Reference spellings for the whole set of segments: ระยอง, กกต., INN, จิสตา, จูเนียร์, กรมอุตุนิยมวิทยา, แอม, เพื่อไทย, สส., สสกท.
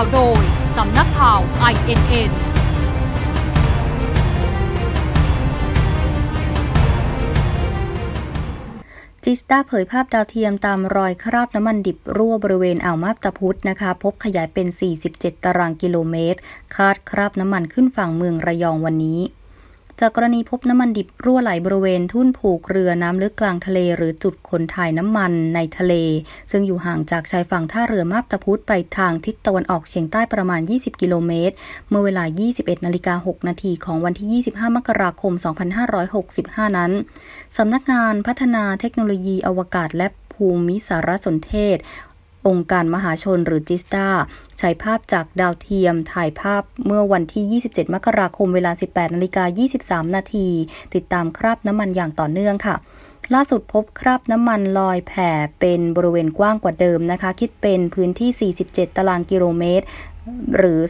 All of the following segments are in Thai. าวโดยสำนักข่าว INNจิสตาเผยภาพดาวเทียมตามรอยคราบน้ำมันดิบรั่วบริเวณอ่าวมาบตาพุธนะคะพบขยายเป็น47ตารางกิโลเมตรคาดคราบน้ำมันขึ้นฝั่งเมืองระยองวันนี้จากกรณีพบน้ำมันดิบรั่วไหลบริเวณทุ่นผูกเรือน้ำลึกกลางทะเลหรือจุดขนถ่ายน้ำมันในทะเลซึ่งอยู่ห่างจากชายฝั่งท่าเรือมาบตาพุธไปทางทิศตะวันออกเฉียงใต้ประมาณ20กิโลเมตรเมื่อเวลา 21:06 น.ของวันที่25มกราคม2565นั้นสำนักงานพัฒนาเทคโนโลยีอวกาศและภูมิสารสนเทศองค์การมหาชนหรือจิสตาใช้ภาพจากดาวเทียมถ่ายภาพเมื่อวันที่27มกราคมเวลา 18:23 น.ติดตามคราบน้ำมันอย่างต่อเนื่องค่ะล่าสุดพบคราบน้ำมันลอยแผ่เป็นบริเวณกว้างกว่าเดิมนะคะคิดเป็นพื้นที่47ตารางกิโลเมตรหรือ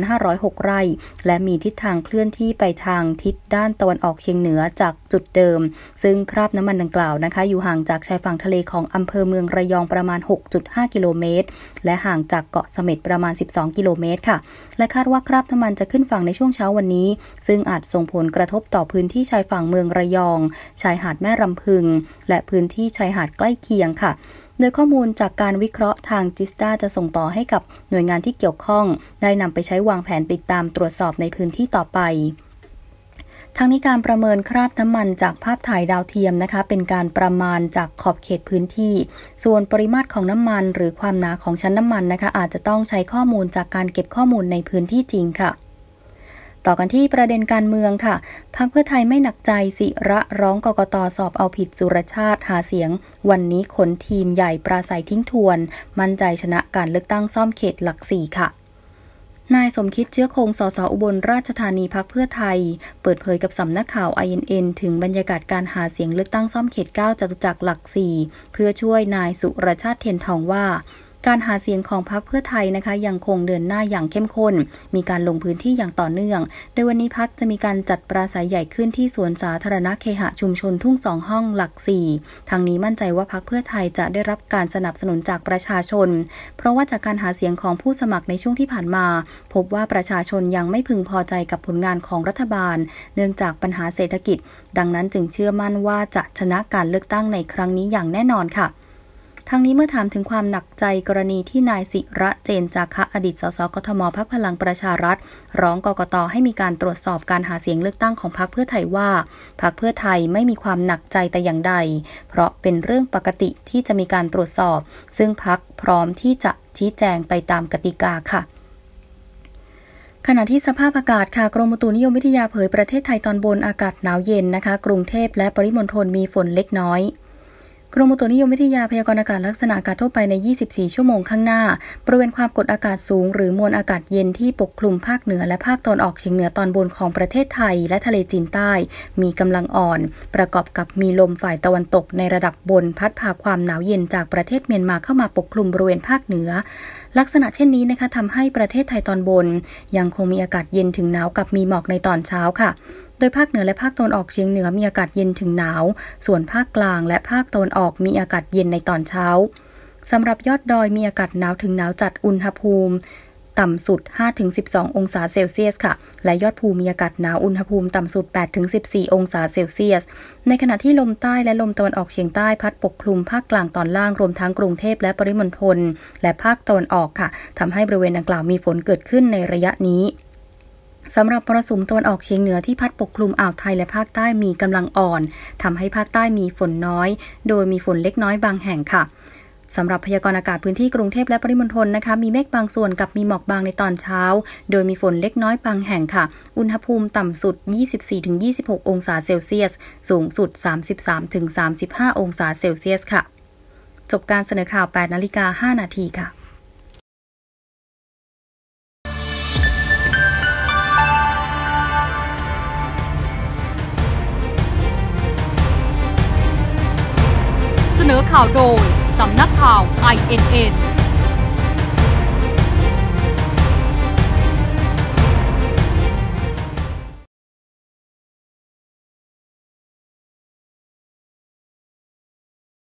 29,506 ไร่และมีทิศทางเคลื่อนที่ไปทางทิศด้านตะวันออกเฉียงเหนือจากจุดเดิมซึ่งคราบน้ำมันดังกล่าวนะคะอยู่ห่างจากชายฝั่งทะเลของอำเภอเมืองระยองประมาณ 6.5 กิโลเมตรและห่างจากเกาะเสม็ดประมาณ 12 กิโลเมตรค่ะและคาดว่าคราบน้ำมันจะขึ้นฝั่งในช่วงเช้าวันนี้ซึ่งอาจส่งผลกระทบต่อพื้นที่ชายฝั่งเมืองระยองชายหาดแม่รำพึงและพื้นที่ชายหาดใกล้เคียงค่ะโดยข้อมูลจากการวิเคราะห์ทางจิสตาจะส่งต่อให้กับหน่วยงานที่เกี่ยวข้องได้นำไปใช้วางแผนติดตามตรวจสอบในพื้นที่ต่อไปทั้งนี้การประเมินคราบน้ำมันจากภาพถ่ายดาวเทียมนะคะเป็นการประมาณจากขอบเขตพื้นที่ส่วนปริมาตรของน้ำมันหรือความหนาของชั้นน้ำมันนะคะอาจจะต้องใช้ข้อมูลจากการเก็บข้อมูลในพื้นที่จริงค่ะต่อกันที่ประเด็นการเมืองค่ะพรรคเพื่อไทยไม่หนักใจศิระร้องกกต.สอบเอาผิดสุรชาติหาเสียงวันนี้ขนทีมใหญ่ปราศัยทิ้งทวนมั่นใจชนะการเลือกตั้งซ่อมเขตหลักสี่ค่ะนายสมคิดเชื้อคงสส.อุบลราชธานีพรรคเพื่อไทยเปิดเผยกับสำนักข่าว INN ถึงบรรยากาศการหาเสียงเลือกตั้งซ่อมเขต9จตุจักรหลักสี่เพื่อช่วยนายสุรชาติเทียนทองว่าการหาเสียงของพรรคเพื่อไทยนะคะยังคงเดินหน้าอย่างเข้มข้นมีการลงพื้นที่อย่างต่อเนื่องโดยวันนี้พรรคจะมีการจัดปราศรัยใหญ่ขึ้นที่สวนสาธารณะเคหะชุมชนทุ่ง2ห้องหลัก4ทางนี้มั่นใจว่าพรรคเพื่อไทยจะได้รับการสนับสนุนจากประชาชนเพราะว่าจากการหาเสียงของผู้สมัครในช่วงที่ผ่านมาพบว่าประชาชนยังไม่พึงพอใจกับผลงานของรัฐบาลเนื่องจากปัญหาเศรษฐกิจดังนั้นจึงเชื่อมั่นว่าจะชนะการเลือกตั้งในครั้งนี้อย่างแน่นอนค่ะทั้งนี้เมื่อถามถึงความหนักใจกรณีที่นายศิระเจนจาคะอดีตสสกทมพรรคพลังประชารัฐร้องกกต.ให้มีการตรวจสอบการหาเสียงเลือกตั้งของพรรคเพื่อไทยว่าพรรคเพื่อไทยไม่มีความหนักใจแต่อย่างใดเพราะเป็นเรื่องปกติที่จะมีการตรวจสอบซึ่งพรรคพร้อมที่จะชี้แจงไปตามกติกาค่ะขณะที่สภาพอากาศค่ะกรมอุตุนิยมวิทยาเผยประเทศไทยตอนบนอากาศหนาวเย็นนะคะกรุงเทพและปริมณฑลมีฝนเล็กน้อยกรมอุตุนิยมวิทยาพยากรณ์อากาศลักษณะอากาศทั่วไปใน24ชั่วโมงข้างหน้าบริเวณความกดอากาศสูงหรือมวลอากาศเย็นที่ปกคลุมภาคเหนือและภาคตอนออกเฉียงเหนือตอนบนของประเทศไทยและทะเลจีนใต้มีกำลังอ่อนประกอบกับมีลมฝ่ายตะวันตกในระดับบนพัดพาความหนาวเย็นจากประเทศเมียนมาเข้ามาปกคลุมบริเวณภาคเหนือลักษณะเช่นนี้นะคะทำให้ประเทศไทยตอนบนยังคงมีอากาศเย็นถึงหนาวกับมีหมอกในตอนเช้าค่ะโดยภาคเหนือและภาคตะวันออกเฉียงเหนือมีอากาศเย็นถึงหนาวส่วนภาคกลางและภาคตะวันออกมีอากาศเย็นในตอนเช้าสำหรับยอดดอยมีอากาศหนาวถึงหนาวจัดอุณหภูมิต่ำสุด 5-12 องศาเซลเซียสค่ะและยอดภูมีอากาศหนาวอุณหภูมิต่ำสุด 8-14 องศาเซลเซียสในขณะที่ลมใต้และลมตะวันออกเฉียงใต้พัดปกคลุมภาคกลางตอนล่างรวมทั้งกรุงเทพและปริมณฑลและภาคตะวันออกค่ะทำให้บริเวณดังกล่าวมีฝนเกิดขึ้นในระยะนี้สำหรับมรสุมตะวันออกเฉียงเหนือที่พัดปกคลุมอ่าวไทยและภาคใต้มีกำลังอ่อนทำให้ภาคใต้มีฝนน้อยโดยมีฝนเล็กน้อยบางแห่งค่ะสำหรับพยากรณ์อากาศพื้นที่กรุงเทพและปริมณฑลนะคะมีเมฆบางส่วนกับมีหมอกบางในตอนเช้าโดยมีฝนเล็กน้อยบางแห่งค่ะอุณหภูมิต่ำสุด 24-26 องศาเซลเซียสสูงสุด 33-35 องศาเซลเซียสค่ะจบการเสนอข่าว 8:05 น.ค่ะเสนอข่าวโดยสำนักข่าว INN